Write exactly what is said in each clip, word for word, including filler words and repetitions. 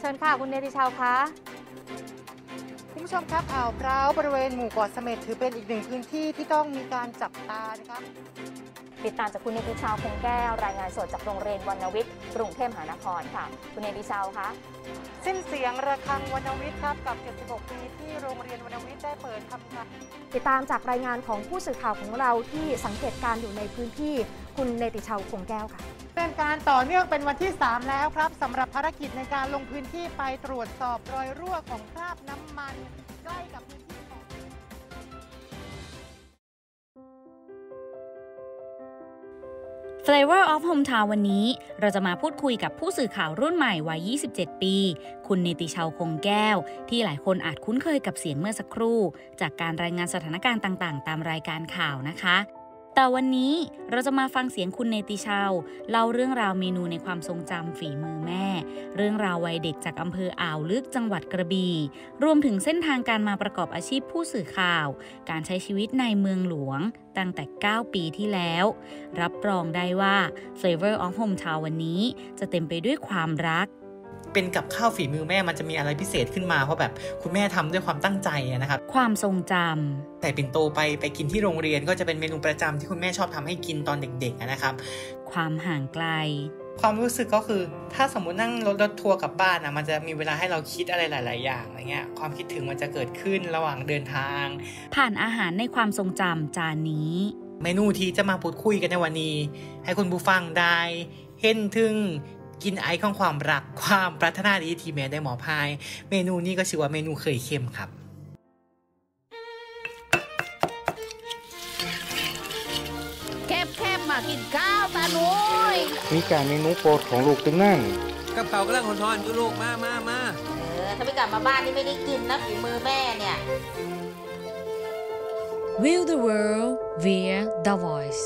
เชิญค่ะคุณเนติชาวคะคุณผู้ชมครับอ่าวพร้าวบริเวณหมู่เกาะเสม็ดถือเป็นอีกหนึ่งพื้นที่ที่ต้องมีการจับตานะครับติดตามจากคุณเนติชาวคงแก้วรายงานสดจากโรงเรียนวรรณวิทย์กรุงเทพมหานครค่ะคุณเนติชาวคะสิ้นเสียงระฆังวรรณวิทย์ครับกับเจ็ดสิบหกปีที่โรงเรียนวรรณวิทย์ได้เปิดทำการติดตามจากรายงานของผู้สื่อข่าวของเราที่สังเกตการอยู่ในพื้นที่คุณเนติชาวคงแก้วค่ะเป็นการต่อเนื่องเป็นวันที่สามแล้วครับสำหรับภารกิจในการลงพื้นที่ไปตรวจสอบรอยรั่วของคราบน้ำมันใกล้กับพื้นที่ของFlavor of Hometown วันนี้เราจะมาพูดคุยกับผู้สื่อข่าวรุ่นใหม่วัยยี่สิบเจ็ดปีคุณเนติชาวคงแก้วที่หลายคนอาจคุ้นเคยกับเสียงเมื่อสักครู่จากการรายงานสถานการณ์ต่างๆตามรายการข่าวนะคะแต่วันนี้เราจะมาฟังเสียงคุณเนติชาวเล่าเรื่องราวเมนูในความทรงจำฝีมือแม่เรื่องราววัยเด็กจากอำเภออ่าวลึกจังหวัดกระบี่รวมถึงเส้นทางการมาประกอบอาชีพผู้สื่อข่าวการใช้ชีวิตในเมืองหลวงตั้งแต่เก้าปีที่แล้วรับรองได้ว่า Flavor of Hometown วันนี้จะเต็มไปด้วยความรักเป็นกับข้าวฝีมือแม่มันจะมีอะไรพิเศษขึ้นมาเพราะแบบคุณแม่ทำด้วยความตั้งใจนะครับความทรงจำแต่ปิ่นโตไปไปกินที่โรงเรียนก็จะเป็นเมนูประจำที่คุณแม่ชอบทำให้กินตอนเด็กๆนะครับความห่างไกลความรู้สึกก็คือถ้าสมมุตินั่งรถรถทัวร์กลับบ้านนะมันจะมีเวลาให้เราคิดอะไรหลายๆอย่างอะไรเงี้ยความคิดถึงมันจะเกิดขึ้นระหว่างเดินทางผ่านอาหารในความทรงจำจานนี้เมนูที่จะมาพูดคุยกันในวันนี้ให้คุณผู้ฟังได้เห็นถึงกินไอของความรักความปรารถนาดีที่แม่ได้หมอพายเมนูนี้ก็ชื่อว่าเมนูเคยเค็มครับแคบๆมากินข้าวตาหนุ่ยมีการเมนูโปรดของลูกตึงนั่นกับเผากระลังหอนๆอยู่ลูกมามามาเออถ้าไม่กลับมาบ้านนี่ไม่ได้กินนะฝีมือแม่เนี่ย Will the world via the voice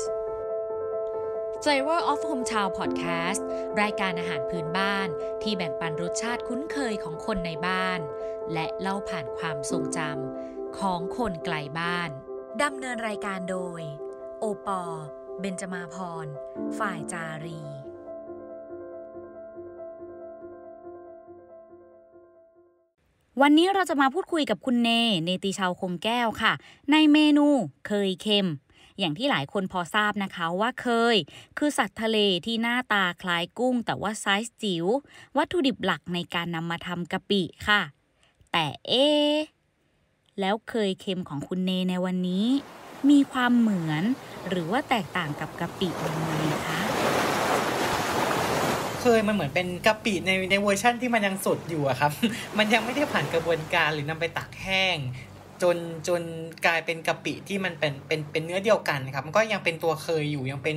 Flavor of Hometown Podcast รายการอาหารพื้นบ้านที่แบ่งปันรสชาติคุ้นเคยของคนในบ้านและเล่าผ่านความทรงจำของคนไกลบ้านดำเนินรายการโดยโอปอเบญจมาพรฝ่ายจารีวันนี้เราจะมาพูดคุยกับคุณเนเนติชาวคงแก้วค่ะในเมนูเคยเค็มอย่างที่หลายคนพอทราบนะคะว่าเคยคือสัตว์ทะเลที่หน้าตาคล้ายกุ้งแต่ว่าไซส์จิ๋ววัตถุดิบหลักในการนำมาทำกะปิค่ะแต่เอ๊ะแล้วเคยเค็มของคุณเนในวันนี้มีความเหมือนหรือว่าแตกต่างกับกะปิยังไงคะเคยมันเหมือนเป็นกะปิในในเวอร์ชั่นที่มันยังสดอยู่อะครับมันยังไม่ได้ผ่านกระบวนการหรือนำไปตากแห้งจนจนกลายเป็นกะปิที่มันเป็นเป็นเป็นเนื้อเดียวกันครับมันก็ยังเป็นตัวเคยอยู่ยังเป็น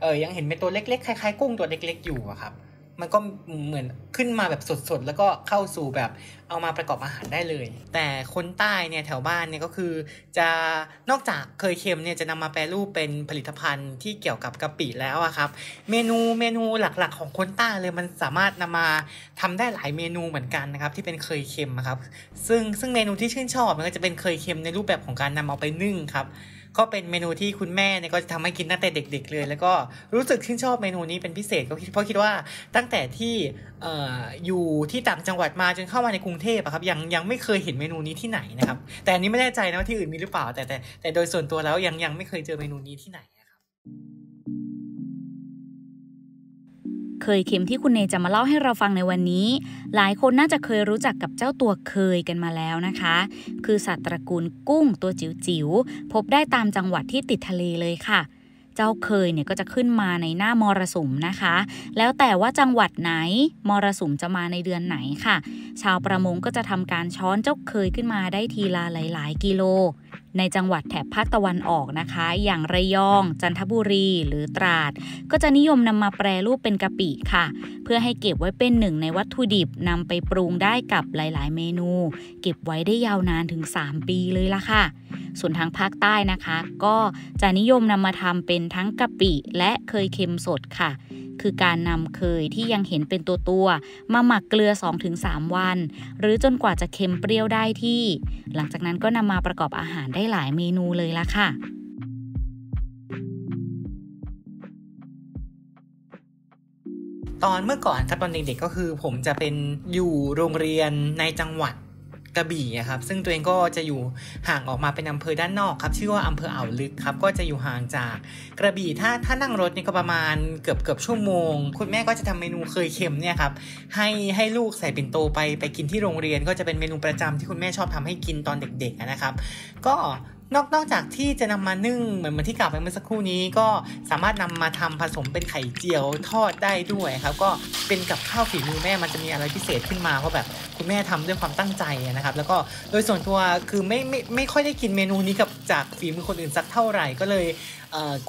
เออยังเห็นเป็นตัวเล็กๆคล้ายๆกุ้งตัวเล็กๆอยู่อะครับมันก็เหมือนขึ้นมาแบบสดๆแล้วก็เข้าสู่แบบเอามาประกอบอาหารได้เลยแต่คนใต้เนี่ยแถวบ้านเนี่ยก็คือจะนอกจากเคยเค็มเนี่ยจะนำมาแปรรูปเป็นผลิตภัณฑ์ที่เกี่ยวกับกะปิแล้วอะครับเมนูเมนูหลักๆของคนใต้เลยมันสามารถนำมาทำได้หลายเมนูเหมือนกันนะครับที่เป็นเคยเค็มครับซึ่งซึ่งเมนูที่ชื่นชอบมันก็จะเป็นเคยเค็มในรูปแบบของการนำเอาไปนึ่งครับก็เป็นเมนูที่คุณแม่เนี่ยก็จะทำให้กินตั้งแต่เด็กๆเลยแล้วก็รู้สึกชื่นชอบเมนูนี้เป็นพิเศษก็เพราะคิดว่าตั้งแต่ที่ อ, อยู่ที่ต่างจังหวัดมาจนเข้ามาในกรุงเทพอะครับยังยังไม่เคยเห็นเมนูนี้ที่ไหนนะครับแต่อันนี้ไม่แน่ใจนะว่าที่อื่นมีหรือเปล่าแต่แต่แต่โดยส่วนตัวแล้วยังยังไม่เคยเจอเมนูนี้ที่ไหนนะครับเคยเค็มที่คุณเนจะมาเล่าให้เราฟังในวันนี้หลายคนน่าจะเคยรู้จักกับเจ้าตัวเคยกันมาแล้วนะคะคือสัตว์ตระกูลกุ้งตัวจิ๋วๆพบได้ตามจังหวัดที่ติดทะเลเลยค่ะเจ้าเคยเนี่ยก็จะขึ้นมาในหน้ามรสุมนะคะแล้วแต่ว่าจังหวัดไหนมรสุมจะมาในเดือนไหนค่ะชาวประมงก็จะทำการช้อนเจ้าเคยขึ้นมาได้ทีละหลายๆกิโลในจังหวัดแถบภาคตะวันออกนะคะอย่างระยองจันทบุรีหรือตราดก็จะนิยมนำมาแปรรูปเป็นกะปิค่ะเพื่อให้เก็บไว้เป็นหนึ่งในวัตถุดิบนำไปปรุงได้กับหลายๆเมนูเก็บไว้ได้ยาวนานถึงสามปีเลยล่ะค่ะส่วนทางภาคใต้นะคะก็จะนิยมนำมาทำเป็นทั้งกะปิและเคยเค็มสดค่ะคือการนำเคยที่ยังเห็นเป็นตัวตัวมาหมักเกลือ สองถึงสามวันหรือจนกว่าจะเค็มเปรี้ยวได้ที่หลังจากนั้นก็นำมาประกอบอาหารได้หลายเมนูเลยล่ะค่ะ ตอนเมื่อก่อนครับตอนเด็กๆก็คือผมจะเป็นอยู่โรงเรียนในจังหวัดกระบี่ครับซึ่งตัวเองก็จะอยู่ห่างออกมาเป็นอำเภอด้านนอกครับชื่อว่าอำเภออ่าวลึกครับก็จะอยู่ห่างจากกระบี่ถ้าถ้านั่งรถนี่ก็ประมาณเกือบเกือบชั่วโมงคุณแม่ก็จะทำเมนูเคยเค็มเนี่ยครับให้ให้ลูกใส่ปิ่นโตไปไปกินที่โรงเรียนก็จะเป็นเมนูประจำที่คุณแม่ชอบทำให้กินตอนเด็กๆนะครับก็นอกนอกจากที่จะนำมานึ่งเหมือนเหมือนที่กล่าวไปเมื่อสักครู่นี้ก็สามารถนำมาทำผสมเป็นไข่เจียวทอดได้ด้วยครับก็เป็นกับข้าวฝีมือแม่มันจะมีอะไรพิเศษขึ้นมาเพราะแบบคุณแม่ทำด้วยความตั้งใจนะครับแล้วก็โดยส่วนตัวคือไม่ไม่ไม่ค่อยได้กินเมนูนี้กับจากฝีมือคนอื่นสักเท่าไหร่ก็เลย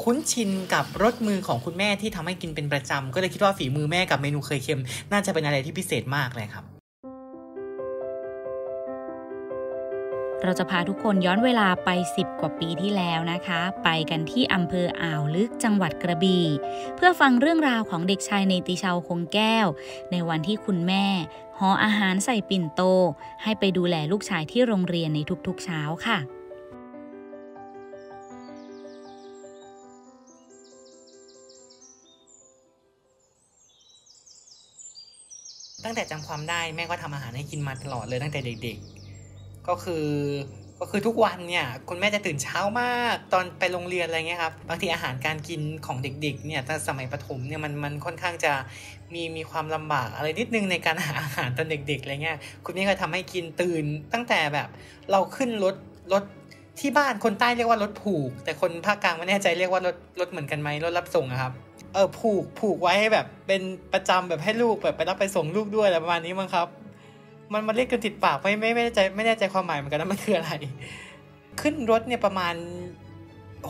คุ้นชินกับรสมือของคุณแม่ที่ทำให้กินเป็นประจำก็เลยคิดว่าฝีมือแม่กับเมนูเคยเค็มน่าจะเป็นอะไรที่พิเศษมากเลยครับเราจะพาทุกคนย้อนเวลาไปสิบกว่าปีที่แล้วนะคะไปกันที่อำเภออ่าวลึกจังหวัดกระบี่เพื่อฟังเรื่องราวของเด็กชายเนติชาวคงแก้วในวันที่คุณแม่ห่ออาหารใส่ปิ่นโตให้ไปดูแลลูกชายที่โรงเรียนในทุกๆเช้าค่ะตั้งแต่จำความได้แม่ก็ทำอาหารให้กินมาตลอดเลยตั้งแต่เด็กๆก็คือก็คือทุกวันเนี่ยคุณแม่จะตื่นเช้ามากตอนไปโรงเรียนอะไรเงี้ยครับบางทีอาหารการกินของเด็กๆเนี่ยแต่สมัยประถมเนี่ยมันมันค่อนข้างจะมีมีความลำบากอะไรนิดนึงในการหาอาหารตอนเด็กๆอะไรเงี้ยคุณแม่ก็ทำให้กินตื่นตั้งแต่แบบเราขึ้นรถรถที่บ้านคนใต้เรียกว่ารถผูกแต่คนภาคกลางไม่แน่ใจเรียกว่ารถรถเหมือนกันไหมรถรับส่งครับเออผูกผูกไว้ให้แบบเป็นประจำแบบให้ลูกแบบไปรับไปส่งลูกด้วยอะไรประมาณนี้มั้งครับมันมันเรียกกันติดปากไม่ไม่ไม่แน่ใจไม่แน่ใจความหมายเหมือนกันนะมันคืออะไรขึ้นรถเนี่ยประมาณ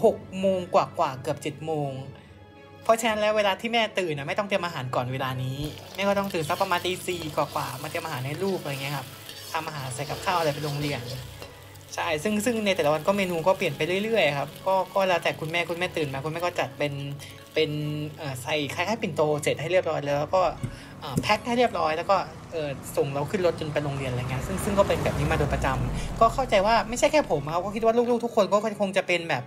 หกโมงกว่ากว่าเกือบเจ็ดโมงเพราะฉะนั้นแล้วเวลาที่แม่ตื่นนะไม่ต้องเตรียมอาหารก่อนเวลานี้แม่ก็ต้องตื่นสักประมาณตีสี่กว่ากว่ามาเตรียมอาหารให้ลูกอะไรเงี้ยครับทำอาหารใส่กับข้าวอะไรไปโรงเรียนใช่ซึ่งซึ่งในแต่ละวันก็เมนูก็เปลี่ยนไปเรื่อยๆครับก็ก็แล้วแต่คุณแม่คุณแม่ตื่นมาคุณแม่ก็จัดเป็นเป็นใส่คล้ายๆปิ่นโตเสร็จให้เรียบร้อยแล้วก็แพ็คให้เรียบร้อยแล้วก็ส่งเราขึ้นรถจนไปโรงเรียนอะไรเงี้ยซึ่งซึ่งก็เป็นแบบนี้มาโดยประจำก็เข้าใจว่าไม่ใช่แค่ผมครับก็คิดว่าลูกๆทุกคนก็คงจะเป็นแบบ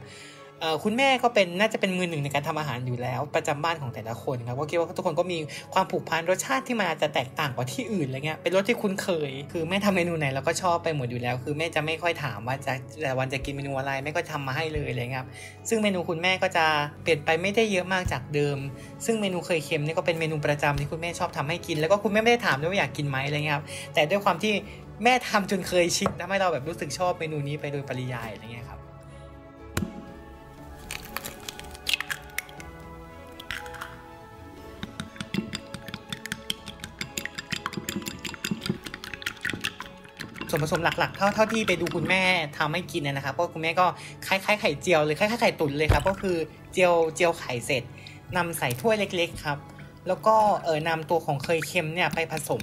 คุณแม่ก็เป็นน่าจะเป็นมือหนึ่งในการทำอาหารอยู่แล้วประจำบ้านของแต่ละคนครับก็คิดว่าทุกคนก็มีความผูกพันรสชาติที่มันอาจจะแตกต่างกว่าที่อื่นอะไรเงี้ยเป็นรสที่คุ้นเคยคือแม่ทำเมนูไหนเราก็ชอบไปหมดอยู่แล้วคือแม่จะไม่ค่อยถามว่าจะแต่วันจะกินเมนูอะไรแม่ก็ทำมาให้เลยอะไรเงี้ยซึ่งเมนูคุณแม่ก็จะเปลี่ยนไปไม่ได้เยอะมากจากเดิมซึ่งเมนูเคยเค็มนี่ก็เป็นเมนูประจำที่คุณแม่ชอบทำให้กินแล้วก็คุณแม่ไม่ได้ถามด้วยว่าอยากกินไหมอะไรเงี้ยครับแต่ด้วยความที่แม่ทำจนเคยชินทำให้เราแบบรู้สึกชอบเมนูนี้ไปโดยปริยายอะไรเงี้ยครับส่วนผสมหลักๆเท่าเท่าที่ไปดูคุณแม่ทำให้กินนะครับก็คุณแม่ก็คล้ายๆไข่เจียวเลยคล้ายๆไข่ตุ๋นเลยครับก็คือเจียวเจียวไข่เสร็จนำใส่ถ้วยเล็กๆครับแล้วก็เออนำตัวของเคยเค็มเนี่ยไปผสม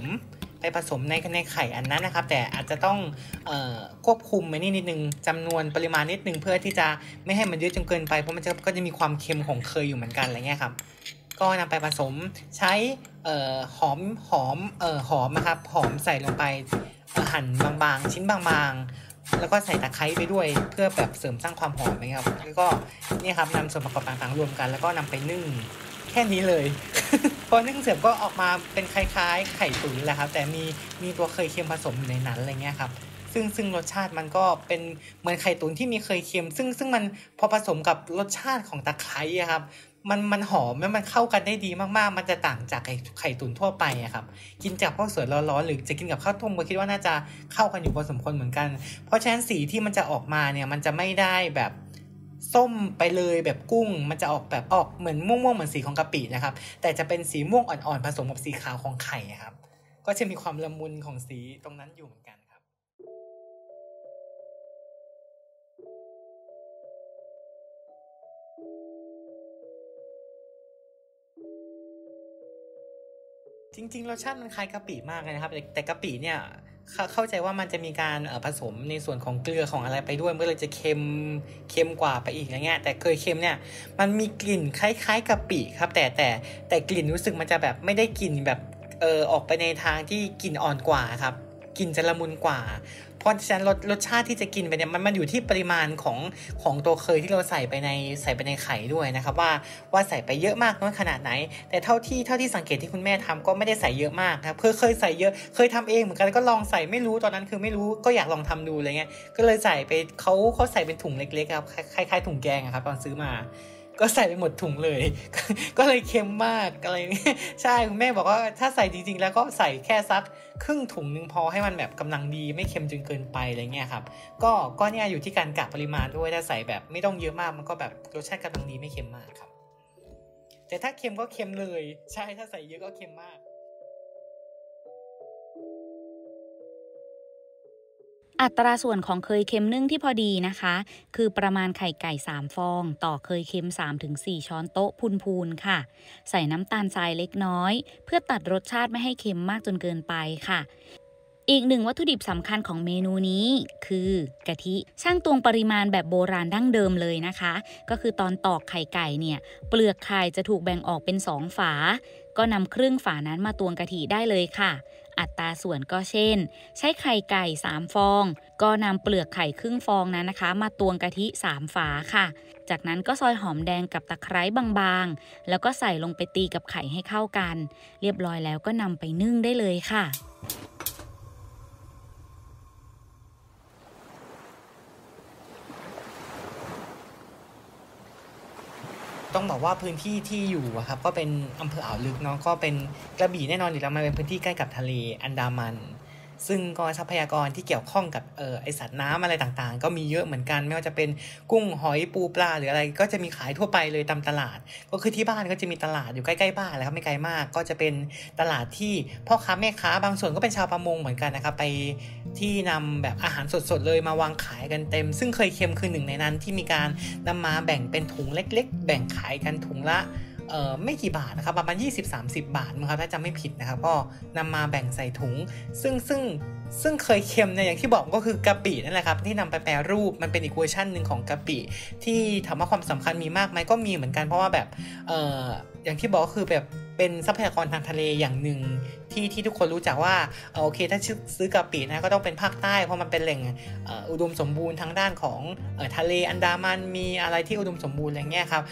ไปผสมในในไข่อันนั้นนะครับแต่อาจจะต้องเอ่อควบคุมมันนิดนิดนึงจำนวนปริมาณนิดนึงเพื่อที่จะไม่ให้มันเยอะจนเกินไปเพราะมันจะก็จะมีความเค็มของเคยอยู่เหมือนกันอะไรเงี้ยครับก็นำไปผสมใช้เอ่อหอมหอมเอ่อหอมนะครับหอมใส่ลงไปหั่นบางๆชิ้นบางๆแล้วก็ใส่ตะไคร้ไปด้วยเพื่อแบบเสริมสร้างความหอมนะครับแล้วก็นี่ครับนำส่วนประกอบต่างๆรวมกันแล้วก็นำไปนึ่งแค่นี้เลย พอนึ่งเสร็จก็ออกมาเป็นคล้ายๆไข่ตุ๋นแหละครับแต่มีมีตัวเคยเค็มผสมอยู่ในนั้นอะไรเงี้ยครับซึ่งซึ่งรสชาติมันก็เป็นเหมือนไข่ตุ๋นที่มีเคยเค็มซึ่งซึ่งมันพอผสมกับรสชาติของตะไคร้ครับมันมันหอมแล้วมันเข้ากันได้ดีมากๆมันจะต่างจากไข่ไข่ตุ๋นทั่วไปอะครับกินจากข้าวสวยร้อนๆหรือจะกินกับข้าวต้มก็คิดว่าน่าจะเข้ากันอยู่พอสมควรเหมือนกันเพราะฉะนั้นสีที่มันจะออกมาเนี่ยมันจะไม่ได้แบบส้มไปเลยแบบกุ้งมันจะออกแบบออกเหมือนม่วงๆเหมือนสีของกะปินะครับแต่จะเป็นสีม่วงอ่อนๆผสมกับสีขาวของไข่ครับก็จะมีความละมุนของสีตรงนั้นอยู่เหมือนกันครับจริงๆรสชาติมันคล้ายกะปิมากเลยนะครับแต่กะปิเนี่ยเข้าใจว่ามันจะมีการผสมในส่วนของเกลือของอะไรไปด้วยมันก็เลยจะเค็มเค็มกว่าไปอีกอะไรเงี้ยแต่เคยเค็มเนี่ยมันมีกลิ่นคล้ายๆกะปิครับแต่แต่แต่กลิ่นรู้สึกมันจะแบบไม่ได้กลิ่นแบบเออออกไปในทางที่กลิ่นอ่อนกว่าครับ กินจะละมุนกว่าเพราะฉะนั้นรสรสชาติที่จะกินไปเนี่ยมันมันอยู่ที่ปริมาณของของตัวเคยที่เราใส่ไปในใส่ไปในไข่ด้วยนะครับว่าว่าใส่ไปเยอะมากน้อยขนาดไหนแต่เท่าที่เท่าที่สังเกตที่คุณแม่ทำก็ไม่ได้ใส่เยอะมากครับเคยเคยใส่เยอะเคยทำเองเหมือนกันก็ลองใส่ไม่รู้ตอนนั้นคือไม่รู้ก็อยากลองทำดูอะไรเงี้ยก็เลยใส่ไปเขาเขาใส่เป็นถุงเล็กๆครับคล้ายๆถุงแกงครับตอนซื้อมาก็ใส่ไปหมดถุงเลยก็เลยเค็มมากอะไรใช่คุณแม่บอกว่าถ้าใส่จริงๆแล้วก็ใส่แค่สักครึ่งถุงนึงพอให้มันแบบกำลังดีไม่เค็มจนเกินไปอะไรเงี้ยครับก็ก็เนี่ยอยู่ที่การกะปริมาณด้วยถ้าใส่แบบไม่ต้องเยอะมากมันก็แบบรสชาติกำลังดีไม่เค็มมากครับแต่ถ้าเค็มก็เค็มเลยใช่ถ้าใส่เยอะก็เค็มมากอัตราส่วนของเคยเค็มนึ่งที่พอดีนะคะคือประมาณไข่ไก่สามฟองต่อเคยเค็ม สามถึงสี่ ช้อนโต๊ะพูนๆค่ะใส่น้ำตาลทรายเล็กน้อยเพื่อตัดรสชาติไม่ให้เค็มมากจนเกินไปค่ะอีกหนึ่งวัตถุดิบสำคัญของเมนูนี้คือกะทิช่างตวงปริมาณแบบโบราณดั้งเดิมเลยนะคะก็คือตอนตอกไข่ไก่เนี่ยเปลือกไข่จะถูกแบ่งออกเป็นสองฝาก็นำครึ่งฝานั้นมาตวงกะทิได้เลยค่ะอัตราส่วนก็เช่นใช้ไข่ไก่สามฟองก็นำเปลือกไข่ครึ่งฟองนั้นนะคะมาตวงกะทิสามฝาค่ะจากนั้นก็ซอยหอมแดงกับตะไคร้บางๆแล้วก็ใส่ลงไปตีกับไข่ให้เข้ากันเรียบร้อยแล้วก็นำไปนึ่งได้เลยค่ะต้องบอกว่าพื้นที่ที่อยู่ครับก็เป็นอำเภออ่าวลึกเนาะก็เป็นกระบี่แน่นอนอยู่แล้วมันเป็นพื้นที่ใกล้กับทะเลอันดามันซึ่งก็ทรัพยากรที่เกี่ยวข้องกับเออไอสัตว์น้ำอะไรต่างๆก็มีเยอะเหมือนกันไม่ว่าจะเป็นกุ้งหอยปูปลาหรืออะไรก็จะมีขายทั่วไปเลยตามตลาดก็คือที่บ้านก็จะมีตลาดอยู่ใกล้ๆบ้านแล้วครับไม่ไกลมากก็จะเป็นตลาดที่พ่อค้าแม่ค้าบางส่วนก็เป็นชาวประมงเหมือนกันนะครับไปที่นำแบบอาหารสดๆเลยมาวางขายกันเต็มซึ่งเคยเค็มคือหนึ่งในนั้นที่มีการนำมาแบ่งเป็นถุงเล็กๆแบ่งขายกันถุงละเอ่อไม่กี่บาทนะครับประมาณ ยี่สิบถึงสามสิบ บาทนะครับถ้าจำไม่ผิดนะครับก็นำมาแบ่งใส่ถุงซึ่งซึ่งซึ่งเคยเค็มเนี่ยอย่างที่บอกก็คือกะปินั่นแหละครับที่นำไปแปรรูปมันเป็นอีกเวอร์ชันหนึ่งของกะปิที่ถามว่าความสำคัญมีมากไหมก็มีเหมือนกันเพราะว่าแบบเอ่ออย่างที่บอกก็คือแบบเป็นทรัพยากรทางทะเลอย่างหนึ่งที่ที่ทุกคนรู้จักว่าโอเคถ้าซื้อกะปินะก็ต้องเป็นภาคใต้เพราะมันเป็นแหล่งอุดมสมบูรณ์ทางด้านของทะเลอันดามันมีอะไรที่อุดมสมบูรณ์อะไรเงี้ยครับ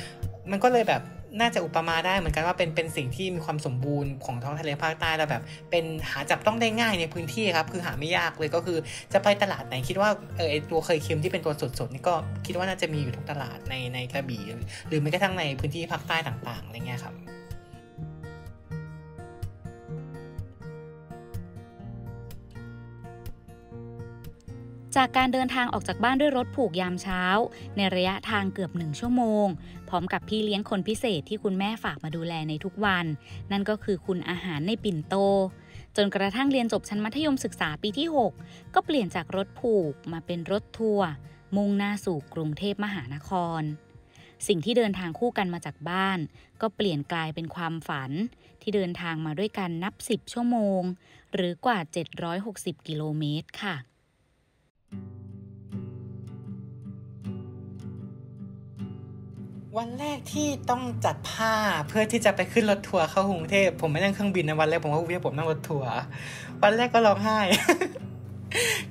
มันก็เลยแบบน่าจะอุปมาได้เหมือนกันว่าเป็นเป็นสิ่งที่มีความสมบูรณ์ของท้องทะเลภาคใต้แล้วแบบเป็นหาจับต้องได้ง่ายในพื้นที่ครับคือหาไม่ยากเลยก็คือจะไปตลาดไหนคิดว่าเออตัวเคยเค็มที่เป็นตัวสดๆนี่ก็คิดว่าน่าจะมีอยู่ทุกตลาดในในกระบี่หรือแม้กระทั่งในพื้นที่ภาคใต้ต่างๆอะไรเงี้ยครับจากการเดินทางออกจากบ้านด้วยรถผูกยามเช้าในระยะทางเกือบหนึ่งชั่วโมงพร้อมกับพี่เลี้ยงคนพิเศษที่คุณแม่ฝากมาดูแลในทุกวันนั่นก็คือคุณอาหารในปิ่นโตจนกระทั่งเรียนจบชั้นมัธยมศึกษาปีที่หกก็เปลี่ยนจากรถผูกมาเป็นรถทัวร์มุ่งหน้าสู่กรุงเทพมหานครสิ่งที่เดินทางคู่กันมาจากบ้านก็เปลี่ยนกลายเป็นความฝันที่เดินทางมาด้วยกันนับสิบชั่วโมงหรือกว่าเจ็ดร้อยหกสิบกิโลเมตรค่ะวันแรกที่ต้องจัดผ้าเพื่อที่จะไปขึ้นรถทัวร์เข้ากรุงเทพผมไม่นั่งเครื่องบินนะวันแรกผมว่าเวียผมนั่งรถทัวร์วันแรกก็ร้องไห้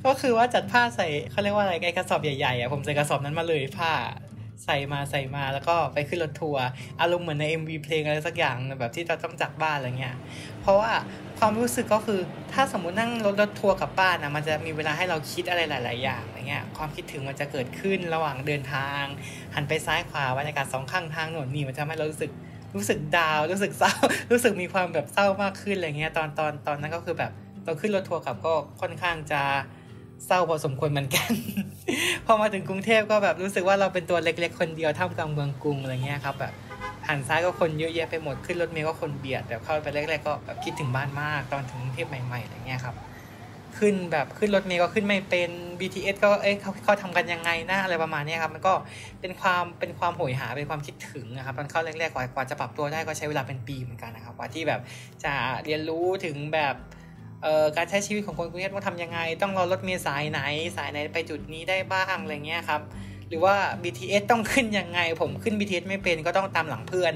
ก็คือว่าจัดผ้าใส่เขาเรียกว่าอะไรไอ้กระสอบใหญ่ๆอ่ะผมใส่กระสอบนั้นมาเลยผ้าใส่มาใส่มาแล้วก็ไปขึ้นรถทัวร์อารมณ์เหมือนใน เอ็ม วี เพลงอะไรสักอย่างแบบที่เราต้องจากบ้านอะไรเงี้ยเพราะว่าความรู้สึกก็คือถ้าสมมุตินั่งรถรถทัวร์กลับบ้านนะมันจะมีเวลาให้เราคิดอะไรหลายๆอย่างอะไรเงี้ยความคิดถึงมันจะเกิดขึ้นระหว่างเดินทางหันไปซ้ายขวาบรรยากาศสองข้างทางโน่นนี่มันจะทำให้เรารู้สึกรู้สึกดาวรู้สึกเศร้ารู้สึกมีความแบบเศร้ามากขึ้นอะไรเงี้ยตอนตอนตอนนั้นก็คือแบบเราขึ้นรถทัวร์กลับก็ค่อนข้างจะเศร้าพอสมควรเหมือนกัน พอมาถึงกรุงเทพก็แบบรู้สึกว่าเราเป็นตัวเล็กๆคนเดียวท่ามกลางเมืองกรุงอะไรเงี้ยครับแบบหันซ้ายก็คนเยอะแยะไปหมดขึ้นรถเมล์ก็คนเบียดแบบเข้าไปแรกๆก็แบบคิดถึงบ้านมากตอนถึงกรุงเทพใหม่ๆอะไรเงี้ยครับขึ้นแบบขึ้นรถเมล์ก็ขึ้นไม่เป็น บี ที เอส ก็เอ้ยเขาเขาทำกันยังไงนะอะไรประมาณนี้ครับมันก็เป็นความเป็นความโหยหาเป็นความคิดถึงนะครับตอนเข้าแรกๆกว่ากว่าจะปรับตัวได้ก็ใช้เวลาเป็นปีเหมือนกันนะครับกว่าที่แบบจะเรียนรู้ถึงแบบการใช้ชีวิตของคนกรุงเทพต้องทำยังไงต้องรอรถเมล์สายไหนสายไหนไปจุดนี้ได้บ้างอะไรเงี้ยครับหรือว่า บี ที เอส ต้องขึ้นยังไงผมขึ้น บี ที เอส ไม่เป็นก็ต้องตามหลังเพื่อน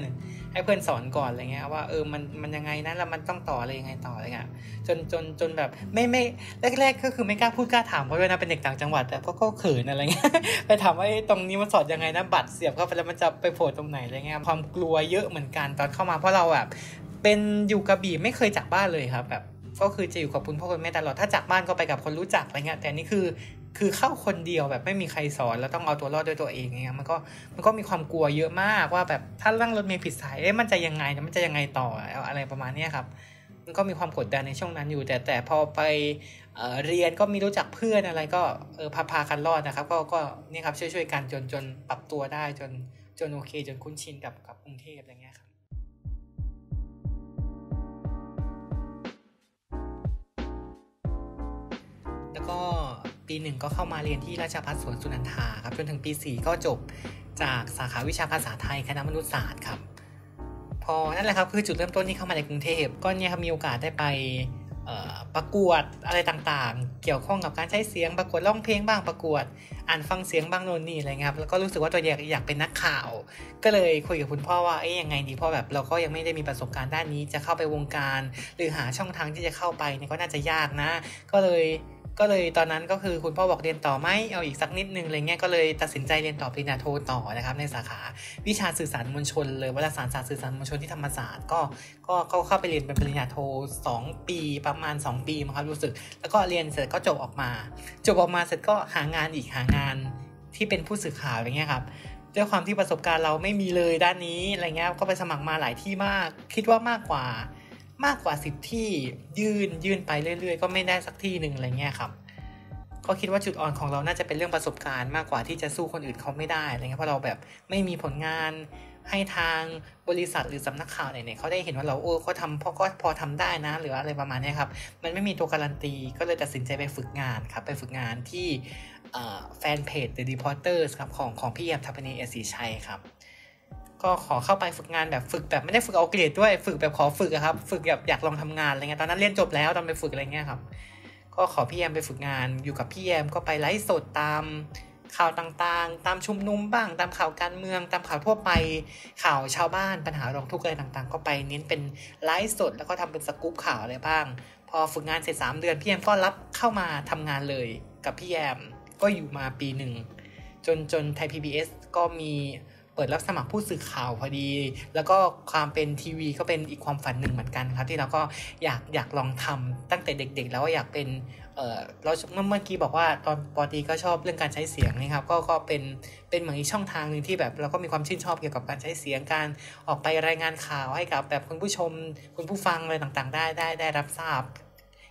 ให้เพื่อนสอนก่อนอะไรเงี้ยว่าเออมันมันยังไงนะแล้วมันต้องต่ออะไรยังไงต่ออะไรเงี้ยจนจนจนแบบไม่ไม่แรกๆก็คือไม่กล้าพูดกล้าถามเพราะด้วยนะเป็นเด็กต่างจังหวัดแต่ก็เขินอะไรเงี้ยไปถามว่าตรงนี้มันสอนยังไงนะบัตรเสียบเข้าไปแล้วมันจะไปโผล่ตรงไหนอะไรเงี้ยความกลัวเยอะเหมือนกันตอนเข้ามาเพราะเราแบบเป็นอยู่กระบี่ไม่เคยจากบ้านเลยครับแบบก็คือจะอยู่กับคุณพ่อคุณแม่ตลอดถ้าจากบ้านก็ไปกับคนรู้จักอะไรเงี้ยแต่นี่คือคือเข้าคนเดียวแบบไม่มีใครสอนแล้วต้องเอาตัวรอดด้วยตัวเองเงี้ยมันก็มันก็มีความกลัวเยอะมากว่าแบบถ้านั่งรถเมล์ผิดสายเอ๊ะมันจะยังไงมันจะยังไงต่ออะไรประมาณนี้ครับมันก็มีความกดดันในช่วงนั้นอยู่แต่แต่พอไปเอ่อเรียนก็มีรู้จักเพื่อนอะไรก็เออพาพากันรอดนะครับก็ก็นี่ครับช่วยๆกันจนจนปรับตัวได้จนจนโอเคจนคุ้นชินกับกับกรุงเทพอะไรเงี้ยครับแล้วก็ปีหนึ่งก็เข้ามาเรียนที่ราชภัฏสวนสุนันทาครับจนถึงปีสี่ก็จบจากสาขาวิชาภาษาไทยคณะมนุษยศาสตร์ครับพอนั่นแหละครับคือจุดเริ่มต้นที่เข้ามาในกรุงเทพก็เนี่ยครับมีโอกาสได้ไปประกวดอะไรต่างๆเกี่ยวข้องกับการใช้เสียงประกวดร้องเพลงบ้างประกวดอ่านฟังเสียงบ้างโน่นนี่อะไรเงี้ยครับแล้วก็รู้สึกว่าตัวเองอยากเป็นนักข่าวก็เลยคุยกับคุณพ่อว่าเอ๊ยยังไงดีพ่อแบบเราก็ยังไม่ได้มีประสบการณ์ด้านนี้จะเข้าไปวงการหรือหาช่องทางที่จะเข้าไปเนี่ยก็น่าจะยากนะก็เลยก็เลยตอนนั้นก็คือคุณพ่อบอกเรียนต่อไหมเอาอีกสักนิดนึงอะไรเงี้ยก็เลยตัดสินใจเรียนต่อปริญญาโทต่อนะครับในสาขาวิชาสื่อสารมวลชนเลยวารสารศาสตร์สื่อสารมวลชนที่ธรรมศาสตร์ก็ก็เข้าเข้าไปเรียนเป็นปริญญาโทสองปีประมาณสองปีมั้งครับรู้สึกแล้วก็เรียนเสร็จก็จบออกมาจบออกมาเสร็จก็หางานอีกหางานที่เป็นผู้สื่อข่าวอะไรเงี้ยครับด้วยความที่ประสบการณ์เราไม่มีเลยด้านนี้อะไรเงี้ยก็ไปสมัครมาหลายที่มากคิดว่ามากกว่ามากกว่าสิบที่ยื่นยื่นไปเรื่อยๆก็ไม่ได้สักที่นึงอะไรเงี้ยครับก็คิดว่าจุดอ่อนของเราน่าจะเป็นเรื่องประสบการณ์มากกว่าที่จะสู้คนอื่นเขาไม่ได้อะไรเงี้ยเพราะเราแบบไม่มีผลงานให้ทางบริษัทหรือสำนักข่าวไหนๆเขาได้เห็นว่าเราโอ้เขาทำเพราะก็พอทำได้นะหรืออะไรประมาณนี้ครับมันไม่มีตัวการันตีก็เลยตัดสินใจไปฝึกงานครับไปฝึกงานที่แฟนเพจ The Reporters ครับของของพี่แอมทัพพนีเอสีชัยครับก็ขอเข้าไปฝึกงานแบบฝึกแบบไม่ได้ฝึกเอาเกรดด้วยฝึกแบบขอฝึกอะครับฝึกแบบอยากลองทำงานอะไรเงี้ยตอนนั้นเรียนจบแล้วตอนไปฝึกอะไรเงี้ยครับก็ขอพี่แอมไปฝึกงานอยู่กับพี่แอมก็ไปไลฟ์สดตามข่าวต่างๆตามชุมนุมบ้างตามข่าวการเมืองตามข่าวทั่วไปข่าวชาวบ้านปัญหาร้องทุกข์อะไรต่างๆก็ไปเน้นเป็นไลฟ์สดแล้วก็ทำเป็นสกู๊ปข่าวอะไรบ้างพอฝึกงานเสร็จสามเดือนพี่แอมก็รับเข้ามาทำงานเลยกับพี่แอมก็อยู่มาปีหนึ่งจนจนไทย พี บี เอส ก็มีเปิดรับสมัครผู้สื่อข่าวพอดีแล้วก็ความเป็นทีวีก็เป็นอีกความฝันหนึ่งเหมือนกันครับที่เราก็อยากอยากลองทำตั้งแต่เด็กๆแล้วอยากเป็นเออเราเมื่อกี้บอกว่าตอนปอตีก็ชอบเรื่องการใช้เสียงนะครับก็ก็เป็นเป็นเหมือนอีกช่องทางนึงที่แบบเราก็มีความชื่นชอบเกี่ยวกับการใช้เสียงการออกไปรายงานข่าวให้กับแบบคุณผู้ชมคุณผู้ฟังอะไรต่างๆได้ได้ได้รับทราบ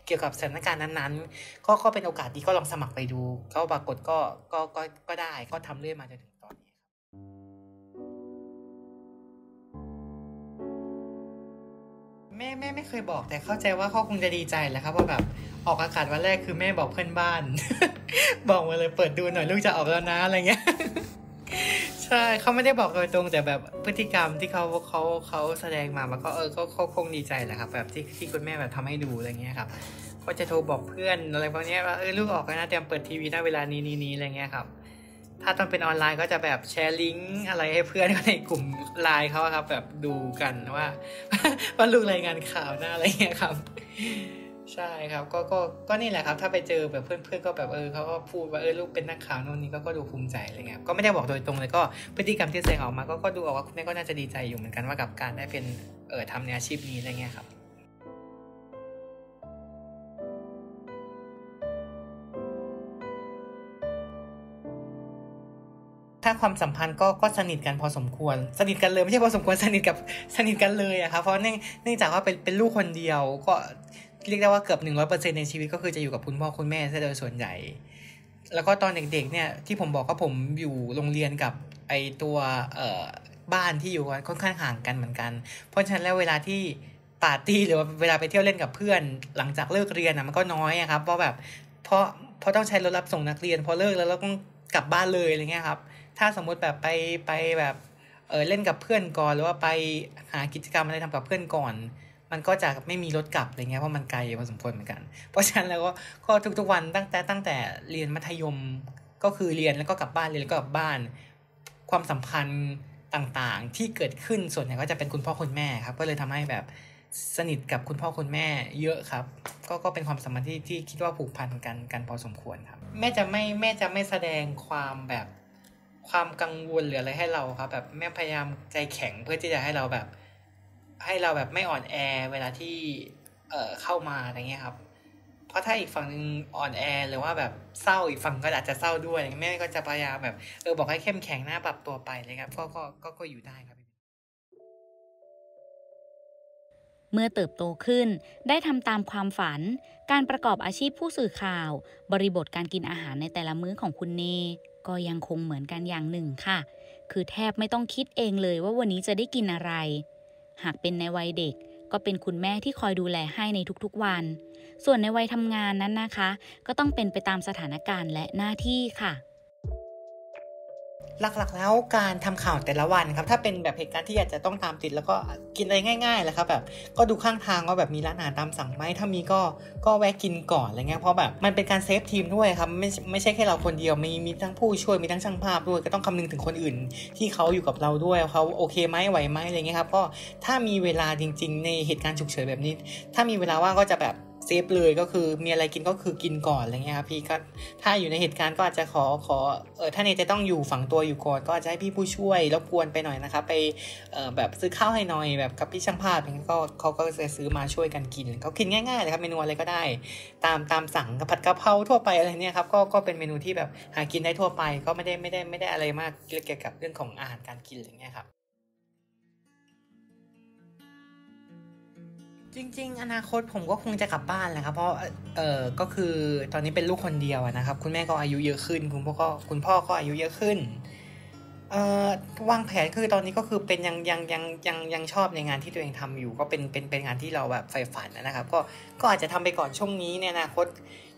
เกี่ยวกับสถานการณ์นั้นๆก็ก็เป็นโอกาสดีก็ลองสมัครไปดูก็ปรากฏก็ก็ก็ก็ได้ก็ทำเรื่อยมาจนถึงตอนนี้แม่แม่ไม่เคยบอกแต่เข้าใจว่าเขาคงจะดีใจแหละครับว่าแบบออกอากาศวันแรกคือแม่บอกเพื่อนบ้าน บอกมาเลยเปิดดูหน่อยลูกจะออกแล้วนะอะไรเงี้ย ใช่เขาไม่ได้บอกโดยตรงแต่แบบพฤติกรรมที่เขาเขาเขาแสดงมามันก็เออเขาคงดีใจแหละครับแบบที่ที่คุณแม่แบบทำให้ดูอะไรเงี้ยครับก็จะโทรบอกเพื่อนอะไรพวกนี้ว่าเออลูกออกแล้วนะเตรียมเปิดทีวีได้เวลานี้นี้นี้อะไรเงี้ยครับถ้าตอนเป็นออนไลน์ก็จะแบบแชร์ลิงก์อะไรให้เพื่อนในกลุ่มไลน์เขาครับแบบดูกันว่าว่าลูกรายงานข่าวหน้าอะไรเงี้ยครับใช่ครับก็ก็ก็นี่แหละครับถ้าไปเจอแบบเพื่อนๆก็แบบเออเขาก็พูดว่าเออลูกเป็นนักข่าวโน่นนี่ก็ก็ดูภูมิใจอะไรเงี้ยก็ไม่ได้บอกโดยตรงเลยก็พฤติกรรมที่แสดงออกมาก็ก็ดูออกว่าคุณแม่ก็น่าจะดีใจอยู่เหมือนกันว่ากับการได้เป็นเออทำในอาชีพนี้อะไรเงี้ยครับถ้าความสัมพันธ์ก็ก็สนิทกันพอสมควรสนิทกันเลยไม่ใช่พอสมควรสนิทกับสนิทกันเลยอะครับเพราะเนื่องเนื่องจากว่าเป็นเป็นลูกคนเดียวก็เรียกได้ว่าเกือบ หนึ่งร้อยเปอร์เซ็นต์ ในชีวิตก็คือจะอยู่กับคุณพ่อคุณแม่ซะโดยส่วนใหญ่แล้วก็ตอนเด็กๆเนี่ยที่ผมบอกว่าผมอยู่โรงเรียนกับไอตัวเอ่อบ้านที่อยู่กันค่อนข้างห่างกันเหมือนกันเพราะฉะนั้นแล้วเวลาที่ปาร์ตี้หรือว่าเวลาไปเที่ยวเล่นกับเพื่อนหลังจากเลิกเรียนอะมันก็น้อยอะครับเพราะแบบเพราะเพราะต้องใช้รถรับส่งนักเรียนพอเลิกแล้วเราต้องกลับบ้านเลยอะไรเงี้ยครับถ้าสมมติแบบไปไปแบบเออเล่นกับเพื่อนก่อนหรือว่าไปหากิจกรรมอะไรทำกับเพื่อนก่อนมันก็จะไม่มีรถกลับอะไรเงี้ยเพราะมันไกลพอสมควรเหมือนกันเพราะฉะนั้นแล้วก็ก็ทุกๆวันตั้งแต่ตั้งแต่เรียนมัธยมก็คือเรียนแล้วก็กลับบ้านเรียนแล้วก็กลับบ้านความสัมพันธ์ ต่างๆที่เกิดขึ้นส่วนใหญ่ก็จะเป็นคุณพ่อคุณแม่ครับก็เลยทำให้แบบสนิทกับคุณพ่อคุณแม่เยอะครับก็ก็เป็นความสัมพันธ์ที่ที่คิดว่าผูกพันกันกันพอสมควรครับแม่จะไม่แม่จะไม่แสดงความแบบความกังวลหรืออะไรให้เราครับแบบแม่พยายามใจแข็งเพื่อที่จะให้เราแบบให้เราแบบไม่อ่อนแอเวลาที่เอ่อเข้ามาอะไรเงี้ยครับเพราะถ้าอีกฝั่งนึงอ่อนแอหรือว่าแบบเศร้าอีกฝั่งก็อาจจะเศร้าด้วยแม่ก็จะพยายามแบบเออบอกให้เข้มแข็งหน้าปรับตัวไปเลยครับก็ก็ก็ก็อยู่ได้ครับเมื่อเติบโตขึ้นได้ทำตามความฝันการประกอบอาชีพผู้สื่อข่าวบริบทการกินอาหารในแต่ละมื้อของคุณเนก็ยังคงเหมือนกันอย่างหนึ่งค่ะคือแทบไม่ต้องคิดเองเลยว่าวันนี้จะได้กินอะไรหากเป็นในวัยเด็กก็เป็นคุณแม่ที่คอยดูแลให้ในทุกๆวันส่วนในวัยทำงานนั้นนะคะก็ต้องเป็นไปตามสถานการณ์และหน้าที่ค่ะหลักๆแล้วการทำข่าวแต่ละวันครับถ้าเป็นแบบเหตุการณ์ที่อยากจะต้องตามติดแล้วก็กินอะไรง่ายๆแหละครับแบบก็ดูข้างทางว่าแบบมีร้านอาหารตามสั่งไหมถ้ามีก็ก็แวะกินก่อนอะไรเงี้ยเพราะแบบมันเป็นการเซฟทีมด้วยครับไม่ไม่ใช่แค่เราคนเดียวมีมีทั้งผู้ช่วยมีทั้งช่างภาพด้วยก็ต้องคำนึงถึงคนอื่นที่เขาอยู่กับเราด้วยเขาโอเคไหมไหวไหมอะไรเงี้ยครับก็ถ้ามีเวลาจริงๆในเหตุการณ์ฉุกเฉินแบบนี้ถ้ามีเวลาว่างก็จะแบบเซฟเลยก็คือมีอะไรกินก็คือกินก่อนอะไรเงี้ยครับพี่ก็ถ้าอยู่ในเหตุการณ์ก็อาจจะขอขอเออถ้าเนี่ยจะต้องอยู่ฝังตัวอยู่ก่อนก็อาจจะให้พี่ผู้ช่วยรบกวนไปหน่อยนะคะไปเออแบบซื้อข้าวให้หน่อยแบบกับพี่ช่างภาพก็เขาก็จะซื้อมาช่วยกันกินเขากินง่ายๆเลยครับเมนูอะไรก็ได้ตามตามสั่งผัดกะเพราทั่วไปอะไรเนี่ยครับก็ก็เป็นเมนูที่แบบหากินได้ทั่วไปก็ไม่ได้ไม่ได้ไม่ได้อะไรมากเกี่ยวกับเรื่องของอาหารการกินอะไรเงี้ยครับจริงๆอนาคตผมก็คงจะกลับบ้านแหละครับเพราะเออก็คือตอนนี้เป็นลูกคนเดียวนะครับคุณแม่ก็อายุเยอะขึ้นคุณพ่อก็คุณพ่อก็อายุเยอะขึ้นเอ่อวางแผนคือตอนนี้ก็คือเป็นยังยังยังยังยังชอบในงานที่ตัวเองทำอยู่ก็เป็นเป็นเป็นงานที่เราแบบใฝ่ฝันนะครับก็ก็อาจจะทำไปก่อนช่วงนี้ในอนาคต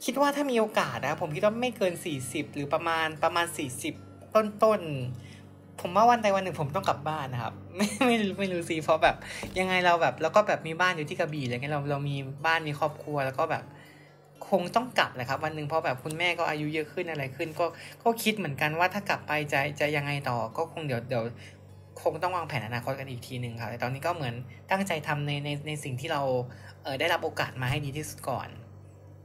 คิดว่าถ้ามีโอกาสนะผมคิดว่าไม่เกินสี่สิบหรือประมาณประมาณสี่สิบต้นๆผมว่าวันใดวันหนึ่งผมต้องกลับบ้านนะครับไม่ไม่ไม่รู้สิเพราะแบบยังไงเราแบบแล้วก็แบบมีบ้านอยู่ที่กระบี่อะไรเงี้ยเราเรามีบ้านมีครอบครัวแล้วก็แบบคงต้องกลับแหละครับวันหนึ่งเพราะแบบคุณแม่ก็อายุเยอะขึ้นอะไรขึ้นก็ก็คิดเหมือนกันว่าถ้ากลับไปจะจะยังไงต่อก็คงเดี๋ยวเดี๋ยวคงต้องวางแผนอนาคตกันอีกทีนึงครับแต่ตอนนี้ก็เหมือนตั้งใจทำในในในสิ่งที่เราเออได้รับโอกาสมาให้ดีที่สุดก่อน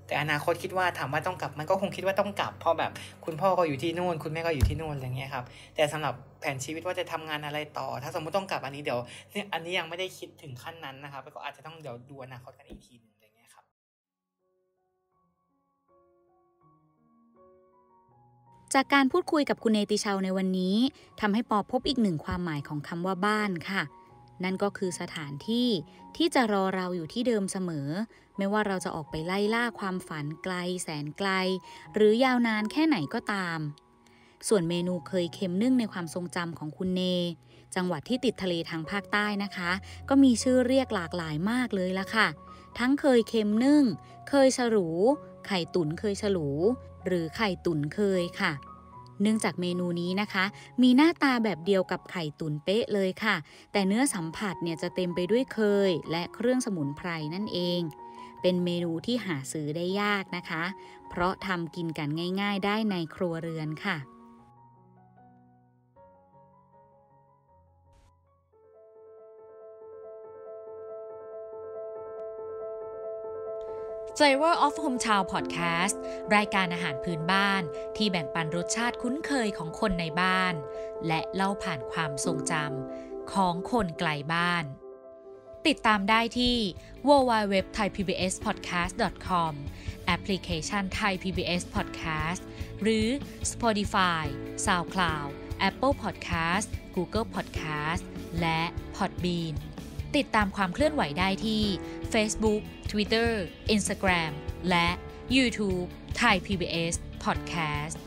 แต่อนาคตคิดว่าถามว่าต้องกลับมันก็คงคิดว่าต้องกลับเพราะแบบคุณพ่อก็อยู่ที่นู่นคุณแม่ก็อยู่ที่นู่นอะไรเงี้ยครับแต่สำหรับแผนชีวิตว่าจะทำงานอะไรต่อถ้าสมมติต้องกลับอันนี้เดี๋ยวอันนี้ยังไม่ได้คิดถึงขั้นนั้นนะครับก็อาจจะต้องเดี๋ยวดูอนาคตกันอีกทีนึงอะไรเงี้ยครับจากการพูดคุยกับคุณเนติชาวในวันนี้ทำให้ปอพบอีกหนึ่งความหมายของคำว่าบ้านค่ะนั่นก็คือสถานที่ที่จะรอเราอยู่ที่เดิมเสมอไม่ว่าเราจะออกไปไล่ล่าความฝันไกลแสนไกลหรือยาวนานแค่ไหนก็ตามส่วนเมนูเคยเค็มนึ่งในความทรงจำของคุณเนจังหวัดที่ติดทะเลทางภาคใต้นะคะก็มีชื่อเรียกหลากหลายมากเลยละค่ะทั้งเคยเค็มนึ่งเคยฉลูไข่ตุ๋นเคยฉลูหรือไข่ตุ๋นเคยค่ะเนื่องจากเมนูนี้นะคะมีหน้าตาแบบเดียวกับไข่ตุ๋นเป๊ะเลยค่ะแต่เนื้อสัมผัสเนี่ยจะเต็มไปด้วยเคยและเครื่องสมุนไพรนั่นเองเป็นเมนูที่หาซื้อได้ยากนะคะเพราะทำกินกันง่ายๆได้ในครัวเรือนค่ะFlavor of Hometown Podcast รายการอาหารพื้นบ้านที่แบ่งปันรสชาติคุ้นเคยของคนในบ้านและเล่าผ่านความทรงจำของคนไกลบ้านติดตามได้ที่ ดับเบิลยู ดับเบิลยู ดับเบิลยู ดอท ไทย พี บี เอส พอดแคสต์ ดอท คอม แอปพลิเคชัน Thai พี บี เอส Podcast หรือ Spotify, SoundCloud, Apple Podcast, Google Podcast และ Podbean ติดตามความเคลื่อนไหวได้ที่ Facebook, Twitter, Instagram และ YouTube Thai พี บี เอส Podcast